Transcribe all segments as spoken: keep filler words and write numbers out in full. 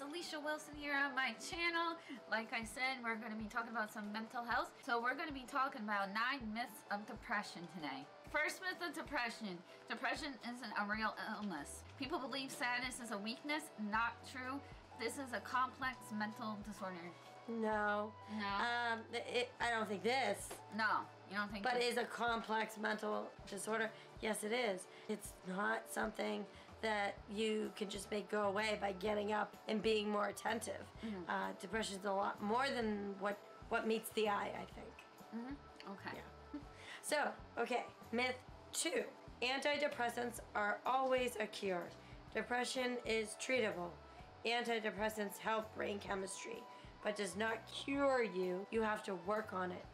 It's Allecia Wilson here on my channel. Like I said, we're going to be talking about some mental health. So we're going to be talking about nine myths of depression today. First myth of depression. Depression isn't a real illness. People believe sadness is a weakness. Not true. This is a complex mental disorder. No. No. Um, it, I don't think this. No, you don't think. But this. It is a complex mental disorder. Yes, it is. It's not something that you can just make go away by getting up and being more attentive. Mm-hmm. uh, Depression is a lot more than what what meets the eye, I think. Mm-hmm. Okay. Yeah. So, okay, myth two: antidepressants are always a cure. Depression is treatable. Antidepressants help brain chemistry, but does not cure you. You have to work on it.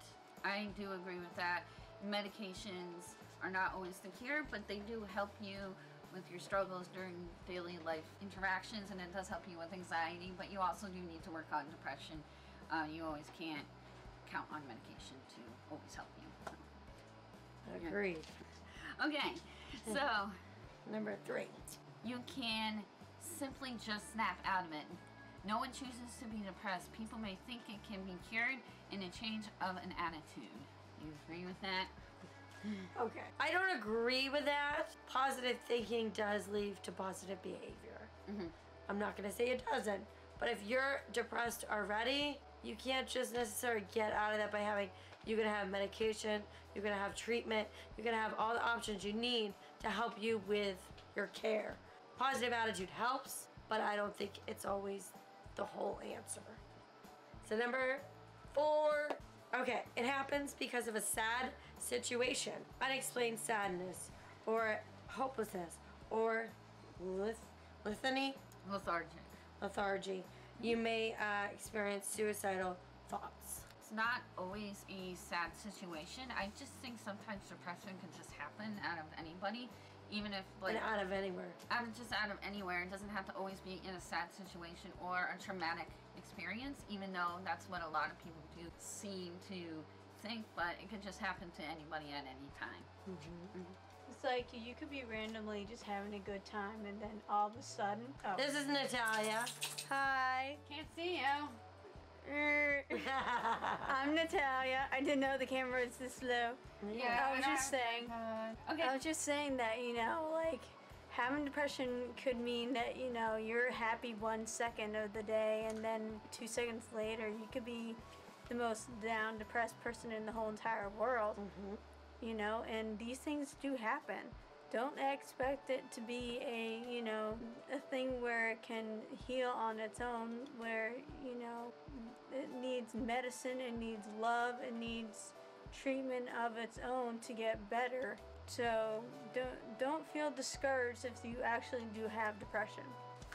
I do agree with that. Medications are not always the cure, but they do help you with your struggles during daily life interactions, and it does help you with anxiety, but you also do need to work on depression. Uh, you always can't count on medication to always help you. So. Agreed. Okay, so. Number three. You can simply just snap out of it. No one chooses to be depressed. People may think it can be cured in a change of an attitude. You agree with that? Okay. I don't agree with that. Positive thinking does lead to positive behavior. Mm-hmm. I'm not going to say it doesn't, but if you're depressed already, you can't just necessarily get out of that by having, you're going to have medication, you're going to have treatment, you're going to have all the options you need to help you with your care. Positive attitude helps, but I don't think it's always the whole answer. So number four. Okay, it happens because of a sad situation, unexplained sadness, or hopelessness, or lith litany? Lethargy. Lethargy. You may uh, experience suicidal thoughts. It's not always a sad situation. I just think sometimes depression can just happen out of anybody. Even if like and out of anywhere. Out of, just out of anywhere. It doesn't have to always be in a sad situation or a traumatic experience, even though that's what a lot of people do seem to think, but it could just happen to anybody at any time. Mm-hmm. Mm-hmm. It's like you could be randomly just having a good time and then all of a sudden. Oh. This is Natalia. Hi. Can't see you. I'm Natalia. I didn't know the camera was this low. Yeah, I was just saying. Okay. I was just saying that, you know, like having depression could mean that, you know, you're happy one second of the day and then two seconds later you could be the most down, depressed person in the whole entire world. Mm-hmm. You know, and these things do happen. Don't expect it to be a, you know, a thing where it can heal on its own, where, you know, it needs medicine, it needs love, it needs treatment of its own to get better. So don't, don't feel discouraged if you actually do have depression.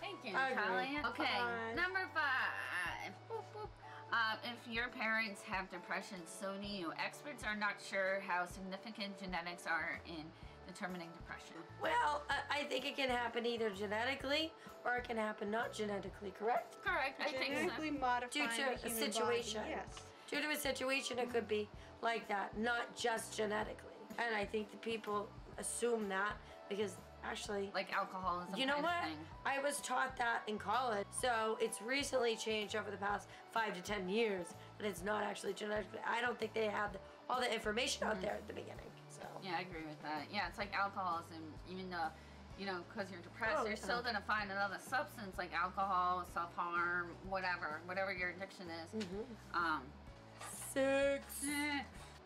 Thank you, Natalia. Okay, Bye. Number five. Boop, boop. Uh, if your parents have depression, so do you. Experts are not sure how significant genetics are in determining depression. Well, I think it can happen either genetically or it can happen not genetically, correct? Correct. Genetically I Genetically so. modifying due to the human a situation. Body, yes. Due to a situation, it could be like that, not just genetically. And I think the people assume that because actually, like alcoholism. You know what? Thing. I was taught that in college, so it's recently changed over the past five to ten years, but it's not actually genetically. I don't think they had the, all the information out mm-hmm. there at the beginning. So yeah, I agree with that. Yeah, it's like alcoholism. Even though, you know, because you're depressed, oh, you're still gonna find another substance like alcohol, self-harm, whatever, whatever your addiction is. Mm-hmm. um, Six.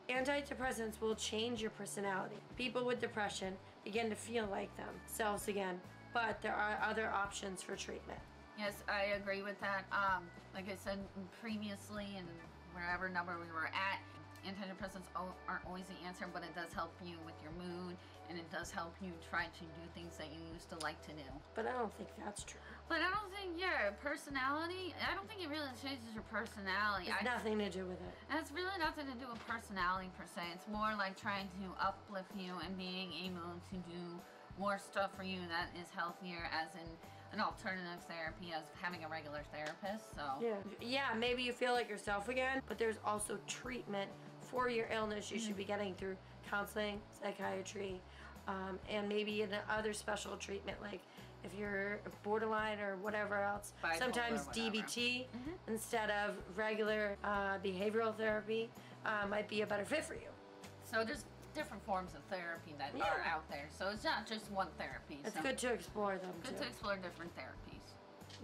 Antidepressants will change your personality. People with depression begin to feel like themselves again, but there are other options for treatment. Yes, I agree with that. Um, like I said previously, and wherever number we were at, antidepressants aren't always the answer, but it does help you with your mood, and it does help you try to do things that you used to like to do. But I don't think that's true. But I don't think your personality, I don't think it really changes your personality. It's I, nothing to do with it. It's really nothing to do with personality per se. It's more like trying to uplift you and being able to do more stuff for you that is healthier, as in an alternative therapy, as having a regular therapist, so. Yeah, yeah, maybe you feel like yourself again, but there's also treatment for your illness. You mm-hmm. should be getting through counseling, psychiatry, um, and maybe in other special treatment, like if you're borderline or whatever else, bipolar, sometimes whatever. D B T mm-hmm. instead of regular uh, behavioral therapy uh, might be a better fit for you. So there's different forms of therapy that yeah. are out there, so it's not just one therapy. It's so good to explore them Good too. to explore different therapies.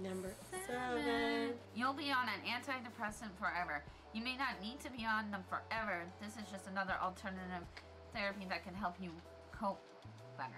Number seven. seven. You'll be on an antidepressant forever. You may not need to be on them forever. This is just another alternative therapy that can help you cope better.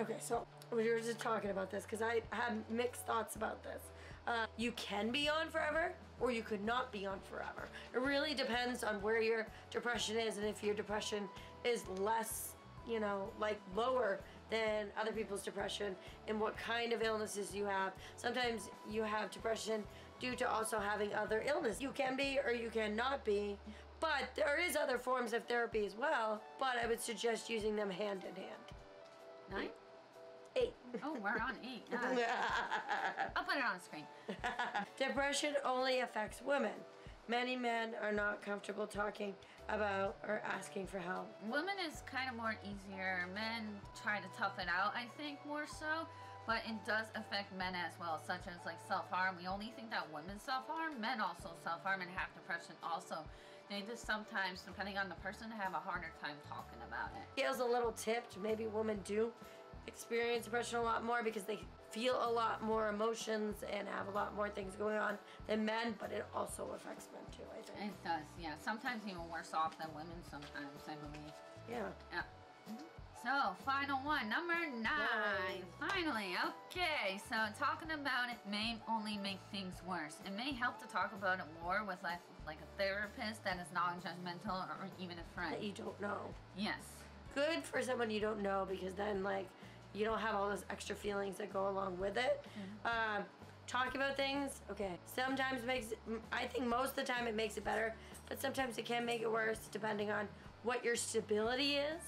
Okay, so we were just talking about this because I had mixed thoughts about this. Uh, you can be on forever or you could not be on forever. It really depends on where your depression is, and if your depression is less, you know, like lower than other people's depression, and what kind of illnesses you have. Sometimes you have depression due to also having other illness. You can be or you cannot be, but there is other forms of therapy as well, but I would suggest using them hand in hand. Nine? Eight. Oh, we're on eight. Nice. I'll put it on the screen. Depression only affects women. Many men are not comfortable talking about or asking for help. Women is kind of more easier. Men try to tough it out, I think, more so. But it does affect men as well, such as like self-harm. We only think that women self-harm. Men also self-harm and have depression also. They just sometimes, depending on the person, have a harder time talking about it. Feels a little tipped. Maybe women do experience depression a lot more because they feel a lot more emotions and have a lot more things going on than men, but it also affects men too, I think. It does, yeah. Sometimes even worse off than women sometimes, I believe. Yeah. Yeah. So, final one, number nine. nine. Finally, okay. So, talking about it may only make things worse. It may help to talk about it more with like, like a therapist that is non-judgmental, or, or even a friend that you don't know. Yes. Good for someone you don't know, because then like you don't have all those extra feelings that go along with it. Mm-hmm. um, talk about things, okay. Sometimes makes, I think most of the time it makes it better, but sometimes it can make it worse depending on what your stability is,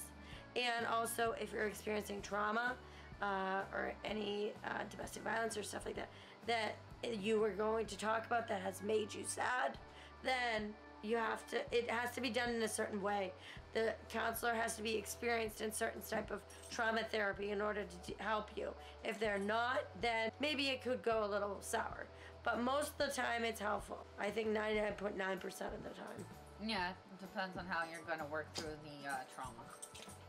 and also if you're experiencing trauma uh, or any uh, domestic violence or stuff like that, that you were going to talk about that has made you sad, then you have to, it has to be done in a certain way. The counselor has to be experienced in certain type of trauma therapy in order to help you. If they're not, then maybe it could go a little sour. But most of the time it's helpful. I think ninety-nine point nine percent of the time. Yeah, it depends on how you're gonna work through the uh, trauma.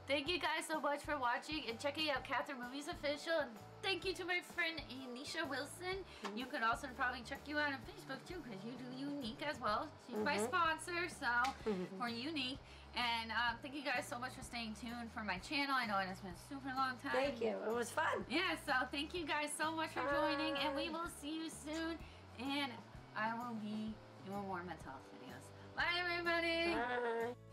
Thank you guys so much for watching and checking out Catherine Movies Official. And thank you to my friend Anisha Wilson. Mm-hmm. You could also probably check you out on Facebook too, because you do Unique as well. She's mm-hmm. my sponsor, so mm-hmm. we're Unique. And um, thank you guys so much for staying tuned for my channel. I know it has been a super long time. Thank you. It was fun. Yeah, so thank you guys so much for Bye. joining, and we will see you soon. And I will be doing more mental health videos. Bye, everybody. Bye.